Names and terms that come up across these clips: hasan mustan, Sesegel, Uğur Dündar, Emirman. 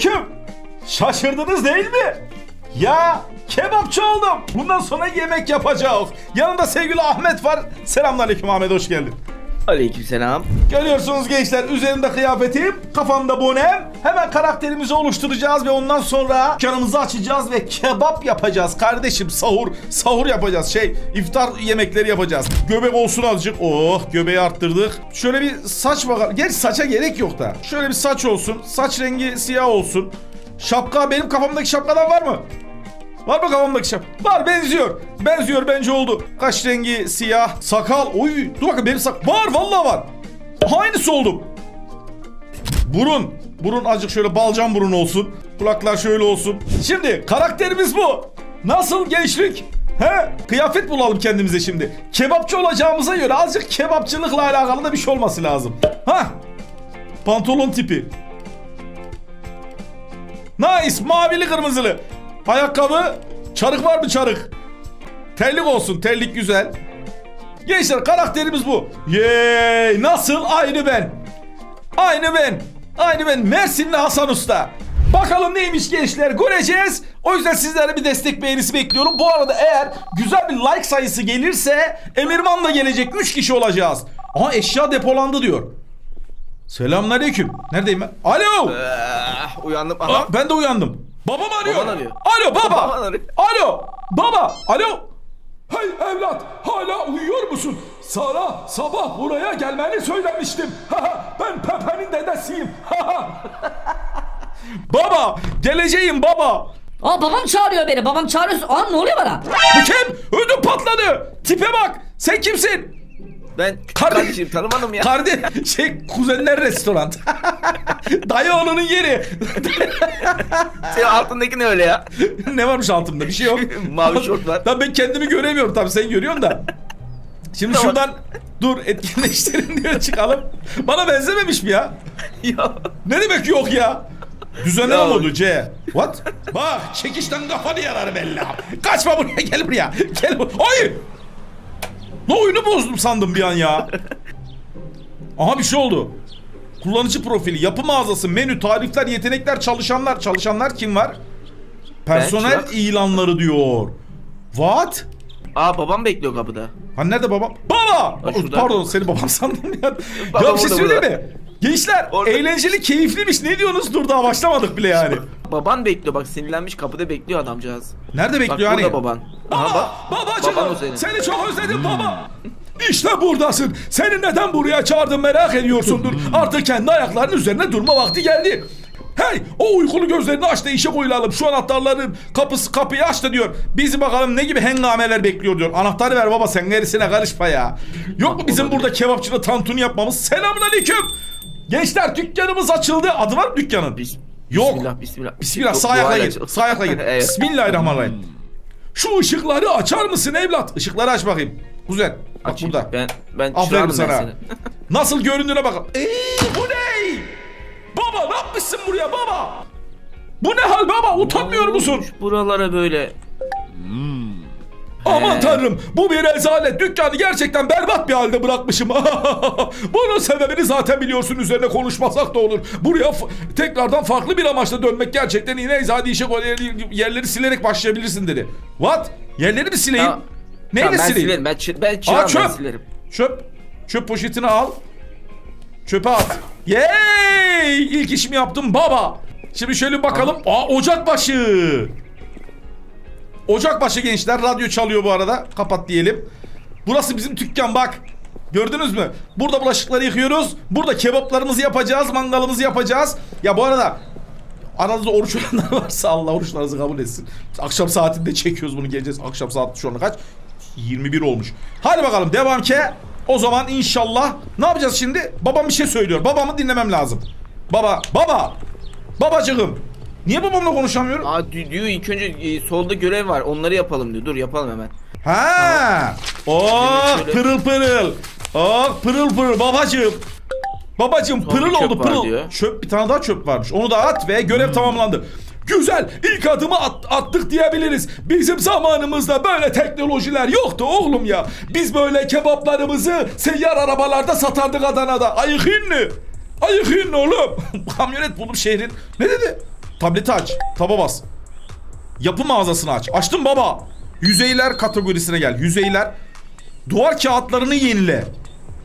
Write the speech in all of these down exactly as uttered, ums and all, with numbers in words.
Selamünaleyküm. Şaşırdınız değil mi? Ya kebapçı oldum. Bundan sonra yemek yapacağız. Yanında sevgili Ahmet var. Selamünaleyküm Ahmet, hoş geldin. Aleykümselam. Görüyorsunuz gençler, üzerimde kıyafetim, kafamda bonem. Hemen karakterimizi oluşturacağız ve ondan sonra dükkanımızı açacağız ve kebap yapacağız kardeşim. Sahur sahur yapacağız, şey iftar yemekleri yapacağız. Göbek olsun azıcık. Oh, göbeği arttırdık. Şöyle bir saç bakalım. Gerçi saça gerek yok da. Şöyle bir saç olsun. Saç rengi siyah olsun. Şapka, benim kafamdaki şapkadan var mı? Var mı kafamdaki şap? Var, benziyor. Benziyor, bence oldu. Kaş rengi siyah. Sakal. Oy, dur bakın benim sak... Var, vallahi var. Aynısı oldum. Burun. Burun azıcık şöyle balcam burun olsun. Kulaklar şöyle olsun. Şimdi karakterimiz bu. Nasıl gençlik? He? Kıyafet bulalım kendimize şimdi. Kebapçı olacağımıza göre azıcık kebapçılıkla alakalı da bir şey olması lazım. Hah. Pantolon tipi. Nice. Mavili kırmızılı. Ayakkabı, çarık var mı çarık? Terlik olsun, terlik güzel. Gençler karakterimiz bu. Yeeey, nasıl? Aynı ben. Aynı ben. Aynı ben. Mersinli Hasan Usta. Bakalım neymiş gençler, göreceğiz. O yüzden sizlere bir destek beğenisi bekliyorum. Bu arada eğer güzel bir like sayısı gelirse Emirman'la gelecek üç kişi olacağız. Aha, eşya depolandı diyor. Selamünaleyküm. Neredeyim ben? Alo. Ee, uyandım. Aha. Ben de uyandım. Babam arıyor. Baban arıyor. Alo baba. Baban arıyor. Alo baba. Alo. Hey evlat, hala uyuyor musun? Sana sabah buraya gelmeni söylemiştim. Ben Pepe'nin dedesiyim. Baba, geleceğim baba. Aa, babam çağırıyor beni. Babam çağırıyor. Aa, ne oluyor bana? Bu kim? Ödüm patladı. Tipe bak. Sen kimsin? Ben kardeşim, kardeşim tanımadım ya. Kardeş şey, kuzenler restoran. Dayı oğlunun yeri. Senin altındaki ne öyle ya? Ne varmış altımda? Bir şey yok. Mavi şort var. Tabii ben kendimi göremiyorum, tabii sen görüyorsun da. Şimdi tamam. Şuradan dur etkinleştirin diyor, çıkalım. Bana benzememiş mi ya? Ya. Ne demek yok ya? Düzenler oldu C. What? Bak çekişten kafanı yarar belli. Kaçma buraya, gel buraya. Gel buraya. Hayır. Ne oyunu bozdum sandım bir an ya. Aha bir şey oldu. Kullanıcı profili, yapı mağazası, menü, tarifler, yetenekler, çalışanlar. Çalışanlar kim var? Personel ilanları diyor. What? Aa, babam bekliyor kapıda. Ha nerede babam? Baba! Ha, pardon, seni babam sandım ya. Babam ya bir şey söyleyeyim mi? Gençler orada... eğlenceli, keyifliymiş. Ne diyorsunuz? Dur daha başlamadık bile yani. Baban bekliyor bak, sinirlenmiş, kapıda bekliyor adamcağız. Nerede bekliyor hani? Bak burada baban. Aha, baba! Babacığım! Baba, seni çok özledim hmm. baba! İşte buradasın. Seni neden buraya çağırdım merak ediyorsundur. Artık kendi ayaklarının üzerine durma vakti geldi. Hey! O uykulu gözlerini aç da işe koyulalım. Şu anahtarların kapısı, kapıyı aç da diyor. Bizi bakalım ne gibi hengameler bekliyor diyor. Anahtarı ver baba, sen gerisine karışma ya. Yok mu bizim burada kebapçıda tantuni yapmamız? Selamünaleyküm! Gençler dükkanımız açıldı. Adı var mı dükkanın? Bis Yok. Bismillah, bismillah. Bismillah, sağ ayakla gir. Sağ ayakla gir. Evet. Bismillahirrahmanirrahim. Şu ışıkları açar mısın evlat? Işıkları aç bakayım. Kuzen. Bak açayım. Burada. Ben ben aferin sana. Ben nasıl göründüğüne bakalım. Eee bu ne? Baba ne yapmışsın buraya baba? Bu ne hal baba? Utanmıyor musun? Buralara böyle. Hmm. Aman He. tanrım, bu bir rezalet. Dükkanı gerçekten berbat bir halde bırakmışım. Bunun sebebini zaten biliyorsun, üzerine konuşmasak da olur. Buraya tekrardan farklı bir amaçla dönmek gerçekten yine izadi işe yerleri silerek başlayabilirsin dedi. What? Yerleri mi sileyim? Tamam. Neyle tamam, ben sileyim? Ben, ben, Aa, çöp. ben silerim. Çöp. Çöp poşetini al. Çöpe at. Yeeey! İlk işimi yaptım baba. Şimdi şöyle bakalım. Aa, ocakbaşı. Ocakbaşı gençler, radyo çalıyor bu arada. Kapat diyelim. Burası bizim dükkan bak. Gördünüz mü? Burada bulaşıkları yıkıyoruz. Burada kebaplarımızı yapacağız. Mangalımızı yapacağız. Ya bu arada aranızda oruç olanlar varsa Allah oruçlarınızı kabul etsin. Akşam saatinde çekiyoruz bunu, geleceğiz. Akşam saati şu an kaç? yirmi bir olmuş. Hadi bakalım devam ki. O zaman inşallah. Ne yapacağız şimdi? Babam bir şey söylüyor. Babamı dinlemem lazım. Baba. Baba. Babacığım. Niye babamla konuşamıyorum? Aa, diyor ilk önce e, solda görev var, onları yapalım diyor. Dur yapalım hemen. Ha! Oh şöyle... pırıl pırıl. Oh pırıl pırıl babacığım. Babacığım sonra pırıl oldu pırıl. Diyor. Çöp, bir tane daha çöp varmış. Onu da at ve görev hmm. tamamlandı. Güzel, ilk adımı at, attık diyebiliriz. Bizim zamanımızda böyle teknolojiler yoktu oğlum ya. Biz böyle kebaplarımızı seyyar arabalarda satardık Adana'da. Ayıkın mı? Ayıkın oğlum. Kamyonet bulup şehrin. Ne dedi? Tableti aç. Taba bas. Yapı mağazasını aç. Açtım baba. Yüzeyler kategorisine gel. Yüzeyler. Duvar kağıtlarını yenile.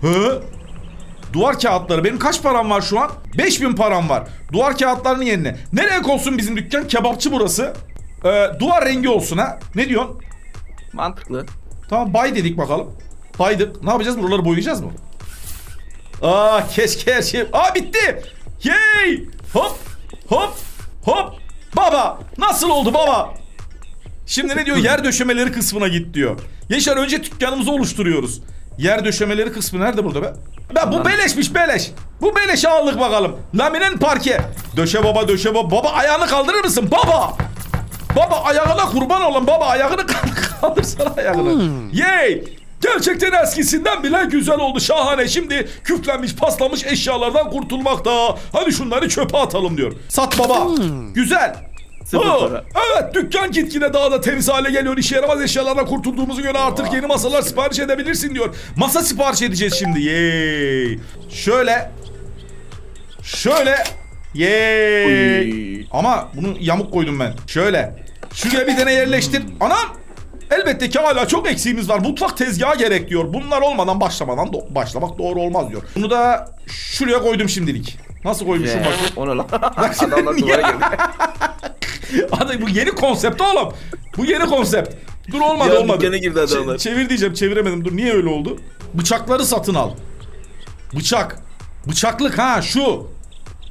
Hı? Duvar kağıtları. Benim kaç param var şu an? beş bin param var. Duvar kağıtlarını yenile. Nereye olsun bizim dükkan? Kebapçı burası. Ee, duvar rengi olsun ha. Ne diyorsun? Mantıklı. Tamam, bay dedik bakalım. Baydık. Ne yapacağız? Buraları boyayacağız mı? Aa, keşke her şey... Aa, bitti. Yey. Hop. Hop. Hop. Baba. Nasıl oldu baba? Şimdi ne diyor? Yer döşemeleri kısmına git diyor. Yaşar, önce dükkanımızı oluşturuyoruz. Yer döşemeleri kısmı nerede burada be? Ben, bu beleşmiş beleş. Bu beleşe aldık bakalım. Laminen parke. Döşe baba, döşe baba. Baba, ayağını kaldırır mısın? Baba. Baba, ayağına kurban olan baba. Ayağını kaldırsana ayağını. Hmm. Yey. Gerçekten eskisinden bile güzel oldu. Şahane. Şimdi küflenmiş, paslanmış eşyalardan kurtulmak da. Hadi şunları çöpe atalım diyor. Sat baba. Hmm. Güzel. Ha, evet, dükkan gitgide daha da temiz hale geliyor. İşe yaramaz eşyalardan kurtulduğumuzu göre artık yeni masalar sipariş edebilirsin diyor. Masa sipariş edeceğiz şimdi. Yey. Şöyle. Şöyle. Yey. Oy. Ama bunu yamuk koydum ben. Şöyle. Şuraya bir tane yerleştir. Anam. Elbette ki hala çok eksiğimiz var. Mutfak tezgahı gerek diyor. Bunlar olmadan başlamadan do başlamak doğru olmaz diyor. Bunu da şuraya koydum şimdilik. Nasıl koymuşum yeah. Bak. Ona lan. Adamlar duvara geldi. Adam, bu yeni konsept oğlum. Bu yeni konsept. Dur, olmadı ya, olmadı. Gene girdi adamlar. Ç çevir diyeceğim, çeviremedim. Dur, niye öyle oldu? Bıçakları satın al. Bıçak. Bıçaklık ha şu.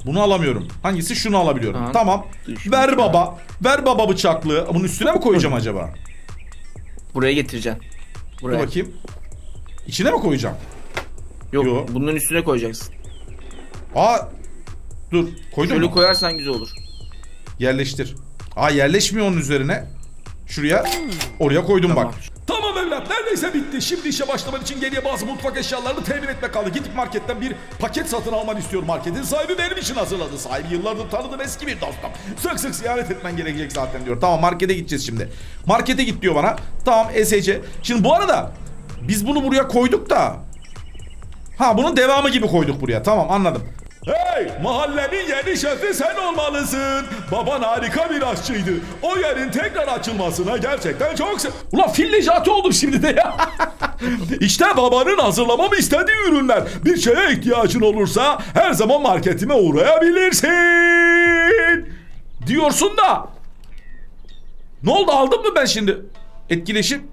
Bunu alamıyorum. Hangisi? Şunu alabiliyorum. Aha. Tamam. Düşün ver ya. Baba. Ver baba bıçaklığı. Bunun üstüne mi koyacağım acaba? Buraya getireceğim. Buraya. Dur bakayım. İçine mi koyacağım? Yok. Yo. Bunun üstüne koyacaksın. Aa. Dur. Koydum. Şöyle mu? Koyarsan güzel olur. Yerleştir. Aa, yerleşmiyor onun üzerine. Şuraya. Oraya koydum tamam. Bak. Tamam evlat, neredeyse bitti. Şimdi işe başlaman için geriye bazı mutfak eşyalarını temin etmek kaldı. Gidip marketten bir paket satın almanı istiyorum. Marketin sahibi benim için hazırladı. Sahibi yıllardır tanıdığım eski bir dostum. Sık sık ziyaret etmen gerekecek zaten diyor. Tamam, markete gideceğiz şimdi. Markete git diyor bana. Tamam, S C. Şimdi bu arada biz bunu buraya koyduk da. Ha, bunun devamı gibi koyduk buraya. Tamam, anladım. Hey! Mahallenin yeni şefi sen olmalısın. Baban harika bir aşçıydı. O yerin tekrar açılmasına gerçekten çok se... Ulan fillijatı oldum şimdi de ya. İşte babanın hazırlamamı istediği ürünler. Bir şeye ihtiyacın olursa her zaman marketime uğrayabilirsin. Diyorsun da. Ne oldu, aldım mı ben şimdi? Etkileşim.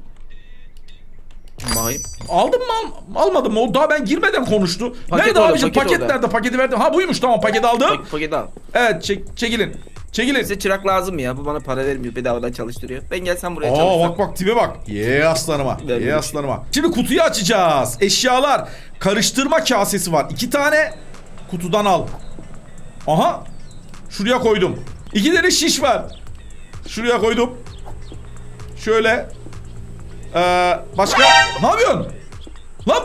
May. Aldım mı al almadım mı? O daha ben girmeden konuştu. Paket nerede abicim? Paket, paket nerede? Paketi verdim. Ha, buymuş, tamam, paketi aldım. Pak, paketi al. Evet, çek, çekilin. Çekilin. Size çırak lazım ya. Bu bana para vermiyor. Bedavadan çalıştırıyor. Ben gelsem buraya çalışsam. Aa, bak bak tipe bak. Ye aslanıma. Ye aslanıma. Şimdi kutuyu açacağız. Eşyalar. Karıştırma kasesi var. İki tane kutudan al. Aha. Şuraya koydum. İki tane şiş var. Şuraya koydum. Şöyle. Ee, başka ne yapıyorsun? Lan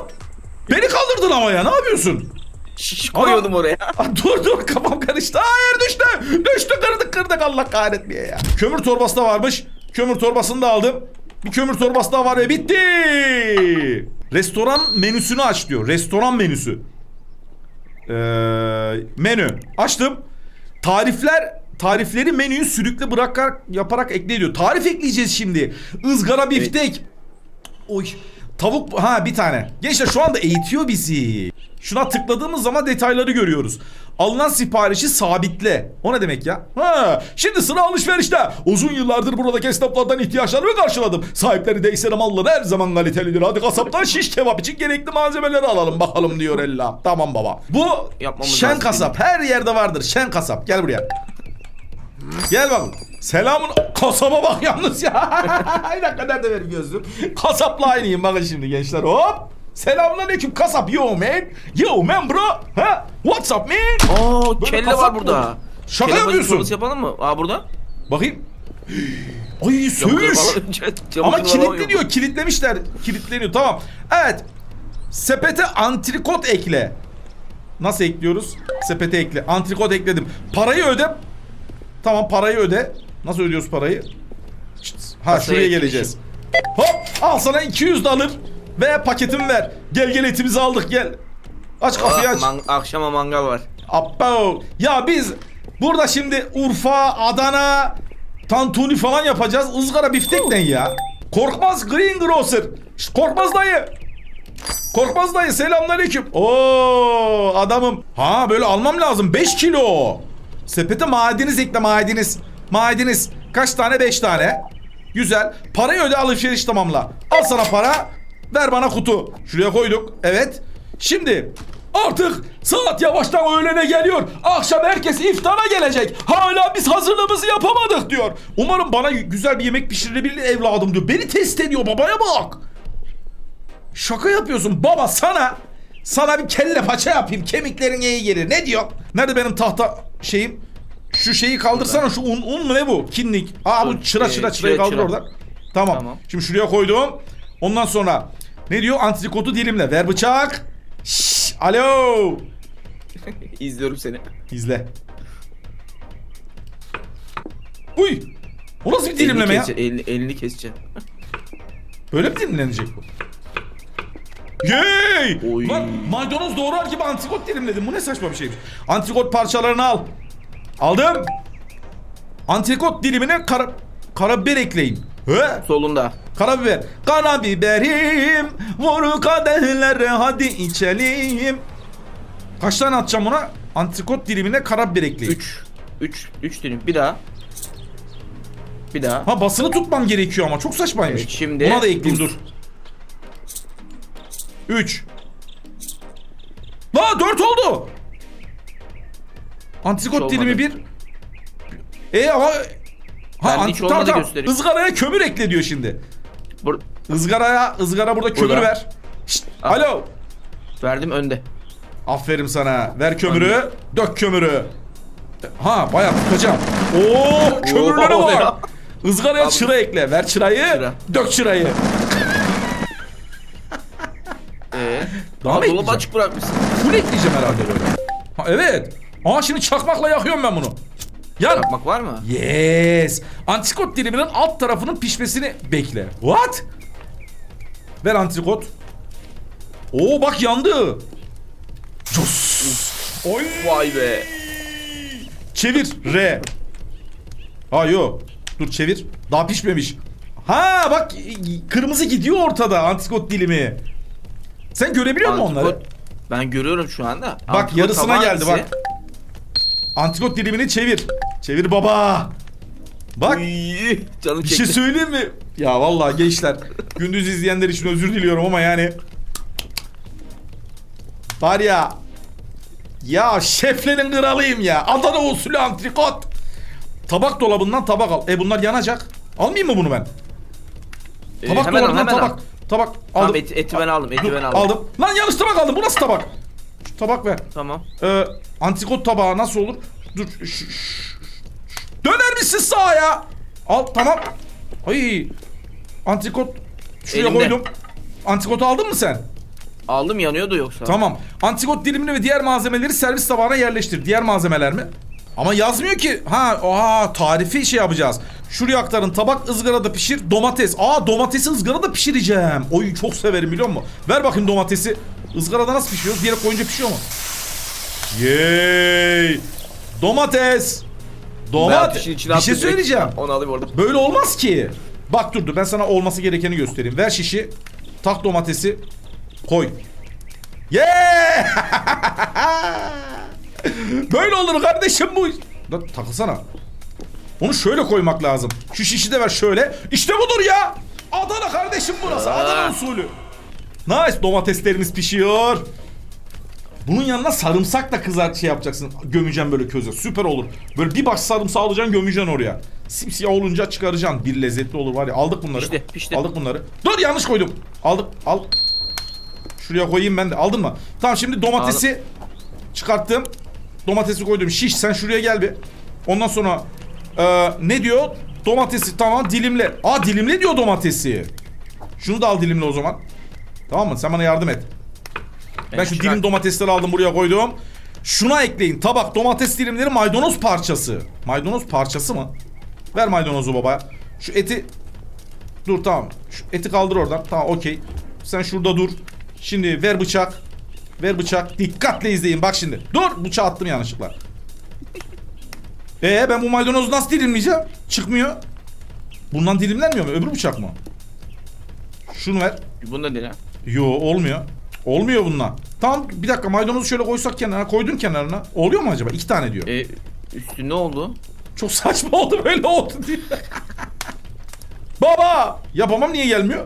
beni kaldırdın ama ya, ne yapıyorsun? Şiş koyuyordum oraya. Aa, dur dur, kafam karıştı. Hayır, düştü. Düştü, kırdık kırdık, Allah kahretmiyor ya. Kömür torbası da varmış. Kömür torbasını da aldım. Bir kömür torbası daha var ve bitti. Restoran menüsünü aç diyor. Restoran menüsü. Ee, menü. Açtım. Tarifler... Tarifleri menüyü sürükle bırakarak yaparak ekle ediyor. Tarif ekleyeceğiz şimdi. Izgara biftek. Oy. Tavuk ha, bir tane. Gençler şu anda eğitiyor bizi. Şuna tıkladığımız zaman detayları görüyoruz. Alınan siparişi sabitle. O ne demek ya? Ha, şimdi sıra alışverişte. Uzun yıllardır buradaki esnaflardan ihtiyaçlarımı karşıladım. Sahipleri değişen malları her zaman kalitelidir. Hadi kasaptan şiş kebap için gerekli malzemeleri alalım bakalım diyor Ella. Tamam baba. Bu yapmamız şen lazım, kasap her yerde vardır. Şen kasap, gel buraya. Gel bakalım. Selamın kasaba bak yalnız ya. Aynen kadar da verim gözlüm. Kasapla aynıyım bakın şimdi gençler. Hop. Selamünaleyküm kasap. Yo man. Yo man bro. Ha? What's up man? Oo, böyle kelle var burada. Mı? Şaka kelle yapıyorsun. Yapalım mı? Aa, burada. Bakayım. Ay, söğüş. Ama kilitli diyor. Kilitlemişler. Kilitleniyor. Tamam. Evet. Sepete antrikot ekle. Nasıl ekliyoruz? Sepete ekle. Antrikot ekledim. Parayı öde. Tamam, parayı öde. Nasıl ödüyoruz parayı? Ha, şuraya geleceğiz. Hop, al sana iki yüz dolar ve paketimi ver. Gel gel, etimizi aldık, gel. Aç kapıyı, aç. Akşama mangal var. Abba. Ya biz Burada şimdi Urfa, Adana, tantuni falan yapacağız. Izgara biftekten ya. Korkmaz Greengrocer. Şişt, Korkmaz dayı. Korkmaz dayı selamünaleyküm. Oo adamım. Ha böyle almam lazım. beş kilo. Sepete madeniz ekle madeniz. Madeniz. Kaç tane? beş tane. Güzel. Parayı öde, alışveriş tamamla. Al sana para. Ver bana kutu. Şuraya koyduk. Evet. Şimdi artık saat yavaştan öğlene geliyor. Akşam herkes iftara gelecek. Hala biz hazırlığımızı yapamadık diyor. Umarım bana güzel bir yemek pişirilebilir evladım diyor. Beni test ediyor, babaya bak. Şaka yapıyorsun baba, sana sana bir kelle paça yapayım. Kemiklerin iyi gelir. Ne diyor? Nerede benim tahta şeyim? Şu şeyi kaldırsana, şu un, un mu ne bu? Kinlik. Aa bu çıra çıra çırayı kaldır oradan. Tamam. Tamam. Şimdi şuraya koydum. Ondan sonra ne diyor? Antrikotu dilimle. Ver bıçak. Şşş, alo. İzliyorum seni. İzle. Uy. O nasıl bir dilimleme ya? Elini, elini keseceğim. Böyle mi dilimlenecek bu? Yey! Lan maydanoz doğrar gibi antrikot dilimledim. Bu ne saçma bir şeymiş. Antrikot parçalarını al. Aldım. Antrikot dilimine kara, karabiber ekleyin. He? Solunda. Karabiber. Karabiberim vur kadehlere hadi içelim. Kaç tane atacağım ona? Antrikot dilimine karabiber ekleyin. üç. üç. üç dilim. Bir daha. Bir daha. Ha basılı tutmam gerekiyor ama çok saçmaymış. Evet, şimdi ona da ekleyeyim dur. üç. La dört oldu. Antrikot dilimi bir. E ha ha tam tam ızgaraya kömür ekle diyor şimdi. Bur Izgaraya ızgara burada kömür burada. Ver. Şşt, alo. Verdim önde. Aferin sana. Ver kömürü. Anladım. Dök kömürü. Ha bayağı tıkacağım. Oo kömürlere Oo, var. Izgaraya abi. Çıra ekle. Ver çırayı. Çıra. Dök çırayı. Ee, daha mı dolabı açık bırakmışsın? Full ekleyeceğim herhalde böyle. Ha, evet. Aa şimdi çakmakla yakıyorum ben bunu. Yan. Çakmak var mı? Yes. Antrikot diliminin alt tarafının pişmesini bekle. What? Ver antrikot. Oo bak yandı. Oy. Vay be. Çevir R. Ha yo. Dur çevir. Daha pişmemiş. Ha bak kırmızı gidiyor ortada antrikot dilimi. Sen görebiliyor musun onları? Ben görüyorum şu anda. Bak antrikot yarısına geldi bizi. Bak. Antrikot dilimini çevir. Çevir baba. Bak. Uy, canım bir şey söyleyeyim mi? Ya vallahi gençler. Gündüz izleyenler için özür diliyorum ama yani. Var ya. Ya şeflerin kralıyım ya. Adana usulü antrikot. Tabak dolabından tabak al. E bunlar yanacak. Almayayım mı bunu ben? Ee, tabak hemen dolabından hemen tabak. Al. Tabak aldım. Tamam, eti, eti ben aldım. Eti ben aldım. Aldım. Lan yanlış tabak aldım. Bu nasıl tabak? Şu tabak ver. Tamam. Ee, antrikot tabağı nasıl olur? Dur. Şu, şu, şu. Döner misin sağa ya? Al tamam. Ay. Antrikot şuraya elimde koydum. Antrikotu aldın mı sen? Aldım, yanıyordu yoksa. Tamam. Antrikot dilimini ve diğer malzemeleri servis tabağına yerleştir. Diğer malzemeler mi? Ama yazmıyor ki. Ha, oha tarifi şey yapacağız. Şuraya aktarın tabak, ızgarada pişir domates. Aa domatesi ızgarada pişireceğim. Oy çok severim biliyor musun? Ver bakayım domatesi. Izgarada nasıl pişiyor? Diğer koyunca pişiyor mu? Yeeey. Domates. Domates. Bir şey söyleyeceğim. Onu alayım orada. Böyle olmaz ki. Bak dur dur ben sana olması gerekeni göstereyim. Ver şişi. Tak domatesi. Koy. Yeeey. Böyle olur kardeşim bu. Lan takılsana. Onu şöyle koymak lazım. Şu şişi de ver şöyle. İşte budur ya. Adana kardeşim burası. Aa. Adana usulü. Nice. Domateslerimiz pişiyor. Bunun yanına sarımsak da kızart şey yapacaksın. Gömeceksin böyle köze. Süper olur. Böyle bir baş sarımsağı alacaksın, gömeceksin oraya. Simsiyah olunca çıkaracaksın. Bir lezzetli olur var ya. Aldık bunları. Pişti, pişti. Aldık bunları. Dur yanlış koydum. Aldık. Al. Şuraya koyayım ben de. Aldın mı? Tamam şimdi domatesi aldım, çıkarttım. Domatesi koydum. Şiş sen şuraya gel bir. Ondan sonra... Ee, ne diyor? Domatesi tamam dilimle. Aa dilimle diyor domatesi. Şunu da al dilimle o zaman. Tamam mı? Sen bana yardım et. Ben evet, şu dilim domatesleri aldım, buraya koydum. Şuna ekleyin. Tabak domates dilimleri, maydanoz parçası. Maydanoz parçası mı? Ver maydanozu baba. Şu eti. Dur tamam. Şu eti kaldır oradan. Tamam okey. Sen şurada dur. Şimdi ver bıçak. Ver bıçak. Dikkatle izleyin bak şimdi. Dur bıçağı attım yanlışlıkla. Ee ben bu maydanozu nasıl dilimleyeceğim? Çıkmıyor. Bundan dilimlenmiyor mu? Öbür bıçak mı? Şunu ver. Bunda değil ha. Yo olmuyor. Olmuyor bununla. Tamam bir dakika, maydanozu şöyle koysak kenara. Koydun kenarına. Oluyor mu acaba? İki tane diyor. E, üstü ne oldu? Çok saçma oldu böyle oldu diye. Baba! Yapamam, niye gelmiyor?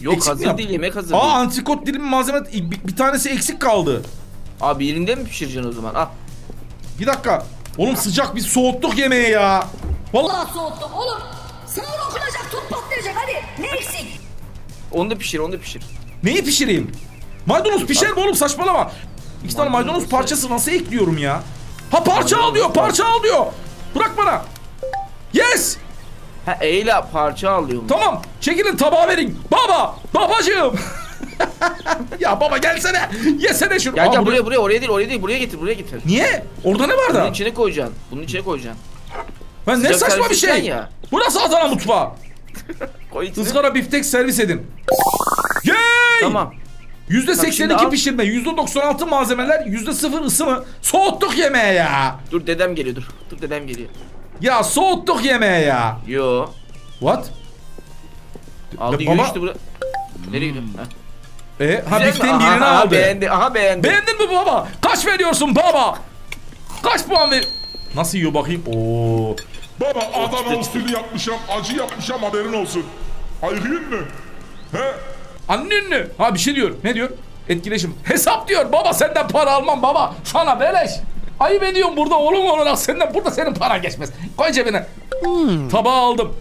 Yok eksik hazır değil, yemek hazır. Aa değil. Antrikot dilim malzeme bir, bir tanesi eksik kaldı. Abi yerinde mi pişireceksin o zaman? Al. Bir dakika. Oğlum sıcak, biz soğuttuk yemeği ya. Vallahi, Vallahi soğuttuk oğlum. Sınır okunacak, top patlayacak, hadi. Ne eksik? Onu da pişir, onu da pişir. Neyi pişireyim? Maydanoz pişer mi oğlum, saçmalama. İki tane maydanoz, maydanoz parçası nasıl ekliyorum ya? Ha parça maydanoz al diyor, parça al diyor. Bırak bana. Yes. Ha eyle parça alıyorum. Tamam çekilin, tabağa verin. Baba, babacığım. Ya baba gelsene, yesene şunu. Gel gel. Aa, buraya, buraya buraya oraya değil oraya değil buraya getir buraya getir. Niye? Orada ne var da? Bunun içine koyacaksın. Bunun içine koyacaksın. Ben sıcak ne saçma bir şey. Ya. Bu nasıl Adana mutfağı? Izgara biftek servis edin. Yey! Tamam. yüzde seksen iki pişirme, yüzde doksan altı malzemeler, yüzde sıfır ısımı. Soğuttuk yemeğe ya. Dur dedem geliyor dur. Dur dedem geliyor. Ya soğuttuk yemeğe ya. Yo. What? Aldı yürü işte buraya. Nereye gidiyor? Eee ha bifteğin birini aha, aldı. Beğendi, aha beğendi. Beğendin mi baba? Kaç veriyorsun baba? Kaç puan ver... Nasıl yiyor bakayım? Oo. Baba Adana usulü yapmışam, acı yapmışam haberin olsun. Aygın mı? He? Annen mi? Ha bir şey diyor. Ne diyor? Etkileşim. Hesap diyor. Baba senden para almam baba. Sana beleş. Ayıp ediyorum burada oğlum olarak senden. Burada senin para geçmez. Koy cebine. Hmm. Tabağı aldım.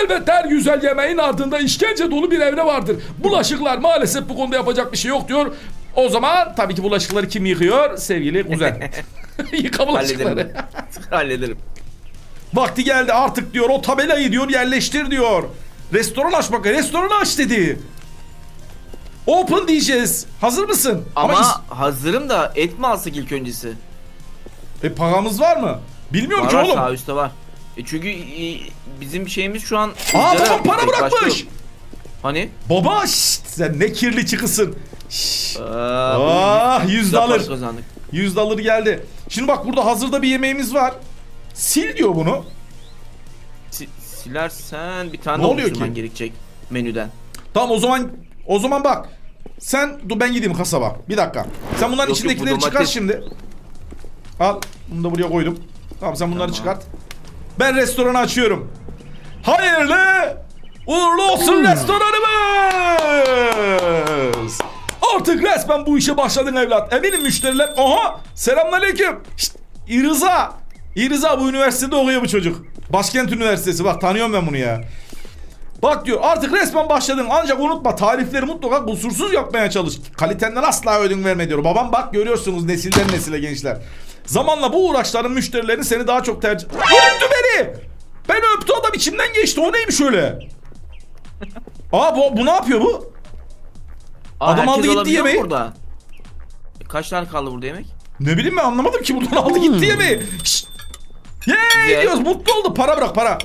Elbette her güzel yemeğin ardında işkence dolu bir evre vardır. Bulaşıklar maalesef bu konuda yapacak bir şey yok diyor. O zaman tabii ki bulaşıkları kim yıkıyor? Sevgili kuzen. Yıka bulaşıkları. Hallederim. Hallederim. Vakti geldi artık diyor. O tabelayı diyor yerleştir diyor. Restoran aç bak. Restoran aç dedi. Open diyeceğiz. Hazır mısın? Ama, Ama hazırım da et mi alsak ilk öncesi? E paramız var mı? Bilmiyorum var ki oğlum. Sağ üstte var. E çünkü e, bizim şeyimiz şu an... Aa babam para e, bırakmış. Hani? Baba şşt, sen ne kirli çıkısın. Şşt. Ah yüz dolar. Yüz dolar geldi. Şimdi bak burada hazırda bir yemeğimiz var. Sil diyor bunu. Si silersen bir tane oluşturman gerekecek menüden. Tamam o zaman... O zaman bak. Sen dur ben gideyim kasaba. Bir dakika. Sen bunların yok, içindekileri yok, bu çıkar şimdi. Al. Bunu da buraya koydum. Tamam sen bunları tamam. çıkart. Ben restoranı açıyorum. Hayırlı uğurlu olsun restoranımız. Artık resmen bu işe başladın evlat. Eminim müşteriler. Aha. Selamünaleyküm. Şşt. İrıza. İrıza bu üniversitede okuyor bu çocuk. Başkent Üniversitesi. Bak tanıyorum ben bunu ya. Bak diyor artık resmen başladın, ancak unutma tarifleri mutlaka kusursuz yapmaya çalış. Kalitenden asla ödün verme diyor. Babam bak görüyorsunuz nesilden nesile gençler. Zamanla bu uğraşların müşterilerini seni daha çok tercih... Öptü beni! Beni öptü adam, içimden geçti. O neymiş öyle? Aa bu, bu ne yapıyor bu? Aa, adam aldı gitti yemeği. Burada. Kaç tane kaldı burada yemek? Ne bileyim ben anlamadım ki, buradan aldı gitti yemeği. Şşt! Yeee diyoruz mutlu oldu. Para bırak para.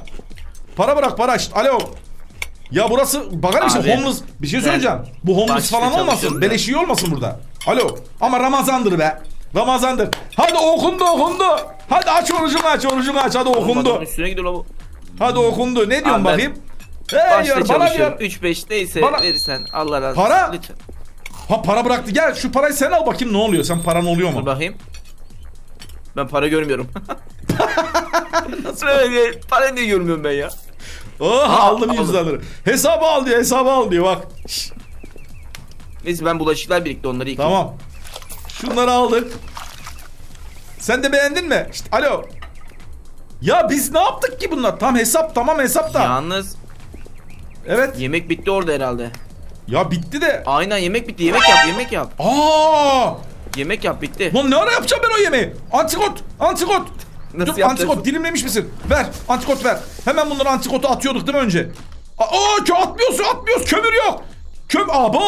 Para bırak para. Şşt, alo. Ya burası bakar mısın işte, homeless bir şey söyleyeceğim. Bu homeless falan olmasın. Beleşiyor olmasın burada. Alo. Ama Ramazan'dır be. Ramazan'dır. Hadi okundu okundu. Hadi aç orucunu aç orucunu aç. Hadi okundu. Üstüne gidiyor bu. Hadi okundu. Ne diyorsun abi, bakayım? Ee diyor bana diyor. üç beşteyse verirsen Allah razı olsun. Para. Lütfen. Ha para bıraktı. Gel şu parayı sen al bakayım ne oluyor? Sen paran oluyor mu? Dur bakayım. Ben para görmüyorum. Nasıl öyle? Para niye görmüyorum ben ya? Oh ha, aldım yüzleri. Hesabı al diyor, hesabı al diyor bak. Neyse ben bulaşıklar birlikte onları yıkayayım. Tamam. Şunları aldık. Sen de beğendin mi? İşte, alo. Ya biz ne yaptık ki bunlar? Tam hesap, tamam hesap da. Yalnız. Evet. Yemek bitti orada herhalde. Ya bitti de. Aynen yemek bitti. Yemek yap, yemek yap. Aa! Yemek yap bitti. Lan ne ara yapacağım ben o yemeği? Antikot, antikot. Dur, antikot dilimlemiş misin? Ver antikot ver. Hemen bunları antikotu atıyorduk değil mi önce? Aa atmıyorsun atmıyorsun kömür yok. Köm abo.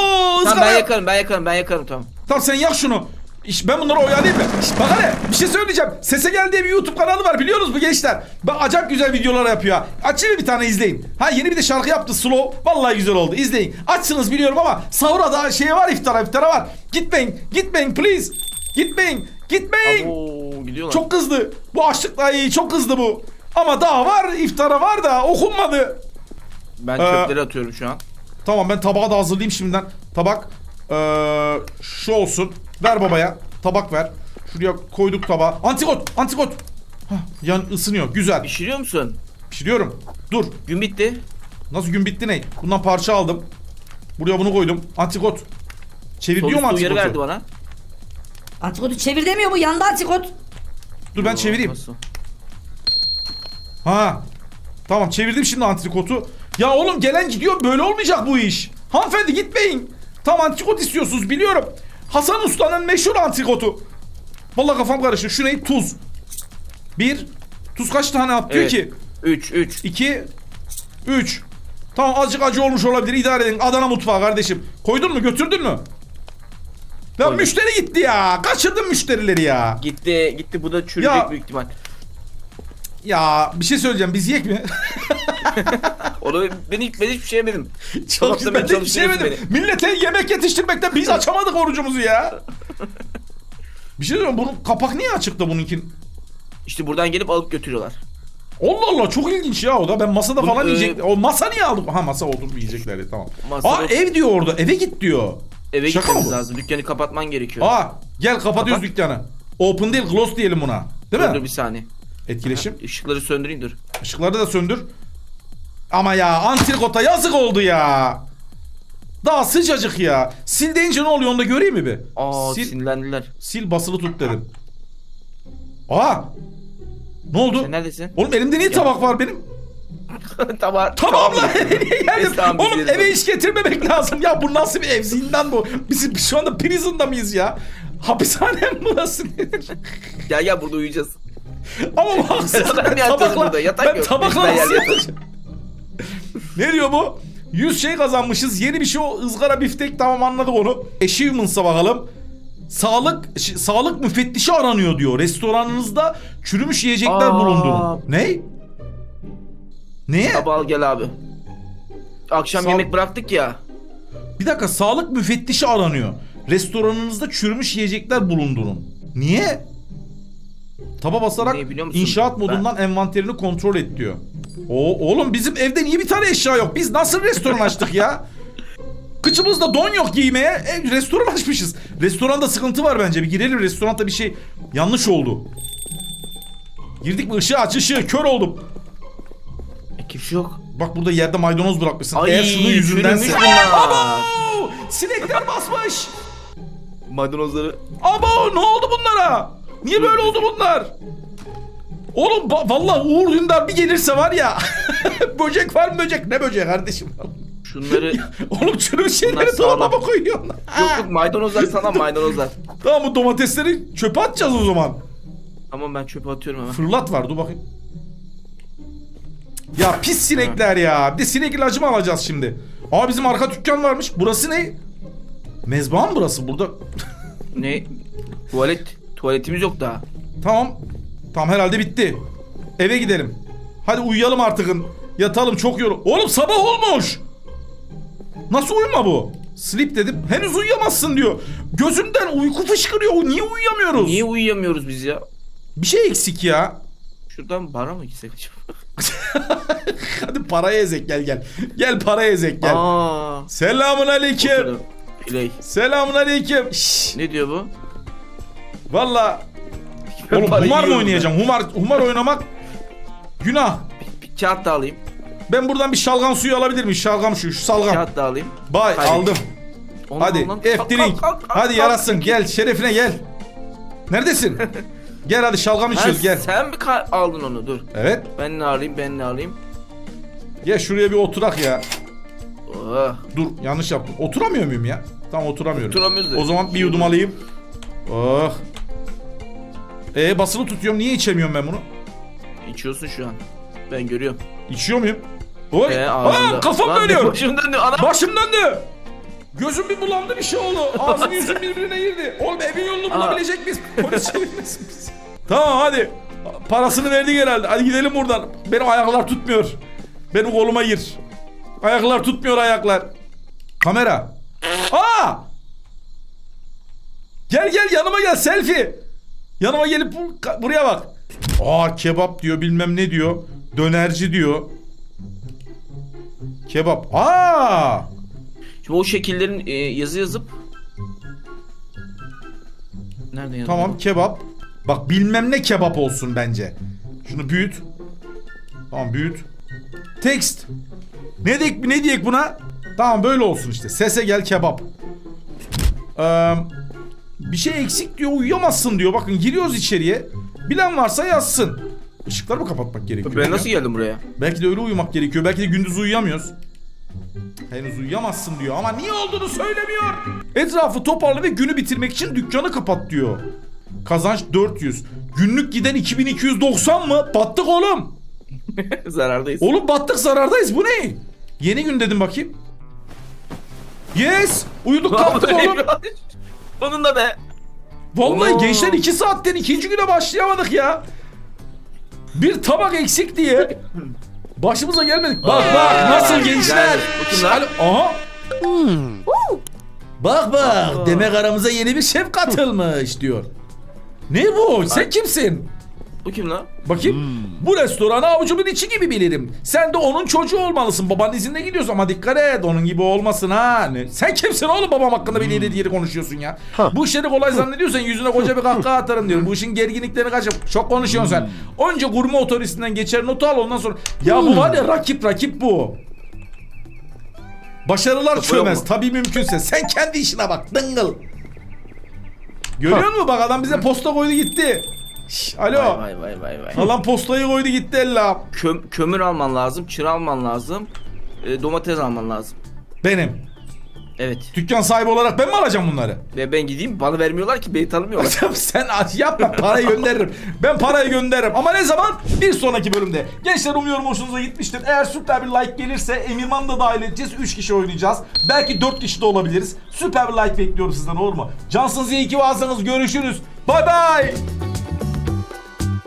Tamam ben yakarım ben yakarım ben yakarım tamam. Tamam sen yak şunu. İş, ben bunları oyalayayım mı? Bak hele bir şey söyleyeceğim. Sese Gel diye bir YouTube kanalı var biliyorsunuz bu gençler. Bak acayip güzel videolar yapıyor. Açayım bir tane izleyin. Ha yeni bir de şarkı yaptı slow. Vallahi güzel oldu izleyin. Açsınız biliyorum ama sahura da şey var iftara iftara var. Gitmeyin gitmeyin please. Gitmeyin Gitmeyin. Abo, çok hızlı. Bu açlık da iyi. Çok hızlı bu. Ama daha var. İftara var da okunmadı. Ben ee, çöpleri atıyorum şu an. Tamam, ben tabağı da hazırlayayım şimdiden. Tabak. Ee, şu olsun. Ver babaya. Tabak ver. Şuraya koyduk tabağı. Antikot. Antikot. Hah, yan ısınıyor. Güzel. Pişiriyor musun? Pişiriyorum. Dur. Gün bitti. Nasıl gün bitti ne? Bundan parça aldım. Buraya bunu koydum. Antikot. Çevir diyor mu antikotu? Verdi bana. Antikotu çevir demiyor bu. Yanda antikot. Dur ben yo, çevireyim. Nasıl? Ha. Tamam, çevirdim şimdi antikotu. Ya oğlum gelen gidiyor. Böyle olmayacak bu iş. Hanımefendi gitmeyin. Tam antikot istiyorsunuz biliyorum. Hasan Usta'nın meşhur antikotu. Vallahi kafam karıştı. Şu ne? Tuz. Bir. Tuz kaç tane atıyor evet ki? Üç. Üç. İki. Üç. Tamam, azıcık acı olmuş olabilir. İdare edin. Adana mutfağı kardeşim. Koydun mu? Götürdün mü? Lan koydum. Müşteri gitti ya. Kaçırdın müşterileri ya. Gitti. Gitti. Bu da çürüyecek ya büyük ihtimal. Ya bir şey söyleyeceğim. Biz yiyek mi? Onu ben, hiç, ben hiçbir şey yemedim. Çok, ben hiçbir şey yemedim. Beni. Millete yemek yetiştirmekten biz açamadık orucumuzu ya. Bir şey diyorum, bunun kapak niye açıkta bununkin? İşte buradan gelip alıp götürüyorlar. Allah Allah, çok ilginç ya o da. Ben masada bunu, falan e... yiyecek. O masa niye aldım? Ha, masa oturmayacaklar ya, tamam. Masada... Aa, ev diyor orada. Eve git diyor. Eve şaka gitmemiz lazım. Dükkanı kapatman gerekiyor. Aa, gel kapatıyoruz kapat dükkanı. Open değil, close diyelim buna. Değil mi? Dur bir saniye. Etkileşim. Aha, ışıkları söndüreyim dur. Işıkları da söndür. Ama ya antrikota yazık oldu ya. Daha sıcacık ya. Sil deyince ne oluyor onu da göreyim mi bir? Aa, sil, sinirlendiler. Sil basılı tut dedim. Aa! Ne oldu? Sen neredesin? Oğlum elimde niye ya tabak var benim? Tabak. Tamam lan. Tamam, oğlum eve tabii hiç getirmemek lazım. Ya bu nasıl bir ev? Zindan bu. Biz şu anda prison'da mıyız ya? Hapishane mi burası? Gel gel, burada uyuyacağız. Ama baksana ben tabakla. Ben tabakla nasıl yatacağım? Ne diyor bu? yüz şey kazanmışız. Yeni bir şey o. Izgara biftek, tamam anladık onu. Achievements'a bakalım. Sağlık sağlık müfettişi aranıyor diyor. Restoranınızda çürümüş yiyecekler aa bulundu. Ne? Neye? Sabah gel abi. Akşam Sa yemek bıraktık ya. Bir dakika, sağlık müfettişi aranıyor. Restoranınızda çürümüş yiyecekler bulundu. Niye? Taba basarak inşaat modundan ben envanterini kontrol et diyor. Oo, oğlum bizim evde niye bir tane eşya yok? Biz nasıl restoran açtık ya? Kıçımızda don yok giymeye. E, restoran açmışız. Restoranda sıkıntı var bence. Bir girelim, restoranda bir şey yanlış oldu. Girdik mi? Işığı aç, ışığı. Kör oldum. E, kimse yok. Bak burada yerde maydanoz bırakmışsın. Ay, eğer şunun yüzündense. Abo! Sinekler basmış. Maydanozları. Abo! Ne oldu bunlara? Niye böyle oldu bunlar? Oğlum vallahi Uğur Dündar bir gelirse var ya. Böcek var mı böcek? Ne böceği kardeşim? Şunları... Oğlum çürük şeyleri dolaba koyuyorlar. Yok yok, maydanozlar sana maydanozlar. Tamam, bu domatesleri çöpe atacağız o zaman. Tamam, ben çöpe atıyorum hemen. Fırlat var, dur bakayım. Ya pis sinekler ya. Bir de sinek ilacı mı alacağız şimdi? Aa, bizim arka dükkan varmış. Burası ne? Mezba mı burası? Burada... Ne? Tuvalet. Tuvaletimiz yok daha. Tamam. Tamam, herhalde bitti. Eve gidelim. Hadi uyuyalım artık. Yatalım, çok yorul. Oğlum sabah olmuş. Nasıl uyuma bu? Sleep dedim. Henüz uyuyamazsın diyor. Gözümden uyku fışkırıyor. Niye uyuyamıyoruz? Niye uyuyamıyoruz biz ya? Bir şey eksik ya. Şuradan para mı gitsek acaba? Hadi paraya ezek gel gel. Gel paraya ezek gel. Aa. Selamun aleyküm. Selamun aleyküm. Şşş. Ne diyor bu? Valla. Oğlum Humar mı oynayacağım? Humar, Humar oynamak günah. Bir, bir kağıt da alayım. Ben buradan bir şalgam suyu alabilir miyim? Şalgam suyu, şu salgam. Kağıt da alayım. Bay hayır, aldım. Onu hadi F-Drink. Hadi yarasın gel, şerefine gel. Neredesin? Gel hadi, şalgam içiyoruz gel. Sen mi aldın onu? Dur. Evet. Ben ne alayım, ben ne alayım? Gel şuraya bir oturak ya. Oh. Dur, yanlış yaptım. Oturamıyor muyum ya? Tamam, oturamıyorum. Oturamıyoruz. O zaman bir yudum alayım. Oh. Ee, basılı tutuyorum, niye içemiyorum ben bunu? İçiyorsun şu an. Ben görüyorum. İçiyor muyum? Oy. Ee, aa, kafam lan dönüyor. Başım döndü. Anam. Başım döndü. Gözüm bir bulandı, bir şey oldu. Ağzım yüzüm birbirine girdi. Oğlum evin yolunu aa bulabilecek miyiz? Polis çevirmesin bizi. Tamam hadi. Parasını verdik herhalde. Hadi gidelim buradan. Benim ayaklar tutmuyor. Benim koluma gir. Ayaklar tutmuyor, ayaklar. Kamera. Aa! Gel gel yanıma gel, selfie. Yanıma gelip buraya bak. Aa kebap diyor, bilmem ne diyor. Dönerci diyor. Kebap. Aa! Şimdi o şekillerin e, yazı yazıp nerede yazıyor? Tamam kebap. Bak bilmem ne kebap olsun bence. Şunu büyüt. Tamam büyüt. Text. Ne diyek ne diyek buna? Tamam böyle olsun işte. Sese gel kebap. Ee, bir şey eksik diyor, uyuyamazsın diyor. Bakın giriyoruz içeriye. Bilen varsa yazsın. Işıkları mı kapatmak gerekiyor? Ben nasıl ya? Geldim buraya? Belki de öyle uyumak gerekiyor. Belki de gündüz uyuyamıyoruz. Henüz uyuyamazsın diyor ama niye olduğunu söylemiyor. Etrafı toparla ve günü bitirmek için dükkanı kapat diyor. Kazanç dört yüz. Günlük giden iki bin iki yüz doksan mı? Battık oğlum. Zarardayız. Oğlum battık, zarardayız. Bu ne? Yeni gün dedim bakayım. Yes. Uyuduk kalktık oğlum. Sonunda be. Vallahi oo. Gençler iki saatten ikinci güne başlayamadık ya. Bir tabak eksik diye. Başımıza gelmedik. Bak aa, bak nasıl gençler. Şal aha. Hmm. Bak bak aa. Demek aramıza yeni bir şef katılmış diyor. Ne bu? Sen ay. Kimsin? Bu kim lan? Bakayım. Hmm. Bu restoranı avucumun içi gibi bilirim. Sen de onun çocuğu olmalısın. Babanın izinde gidiyorsun ama dikkat et. Onun gibi olmasın ha. Ne? Sen kimsin oğlum, babam hakkında bir ileri diğeri konuşuyorsun ya. Ha. Bu işleri kolay zannediyorsan yüzüne koca bir kahkaha atarım diyorum. Bu işin gerginliklerini kaçıp çok konuşuyorsun hmm. sen. Önce gurme otorisinden geçer notu al, ondan sonra. Ya hmm. bu var ya rakip rakip bu. Başarılar çömez tabii mümkünse. Sen kendi işine bak dıngıl. Görüyor musun bak adam bize posta koydu gitti. Şş, alo. Vay vay vay vay. Falan postayı koydu gitti ella. Köm kömür alman lazım, çır alman lazım, e, domates alman lazım. Benim. Evet. Dükkan sahibi olarak ben mi alacağım bunları? Ben, ben gideyim, bana vermiyorlar ki, beni tanımıyorlar. Sen yapma, parayı gönderirim. Ben parayı gönderirim ama ne zaman? Bir sonraki bölümde. Gençler umuyorum hoşunuza gitmiştir. Eğer süper bir like gelirse Emirman'ı da dahil edeceğiz. üç kişi oynayacağız. Belki dört kişi de olabiliriz. Süper bir like bekliyorum sizden, olur mu? Cansınız iyi ki varsınız. Görüşürüz. Bay bay.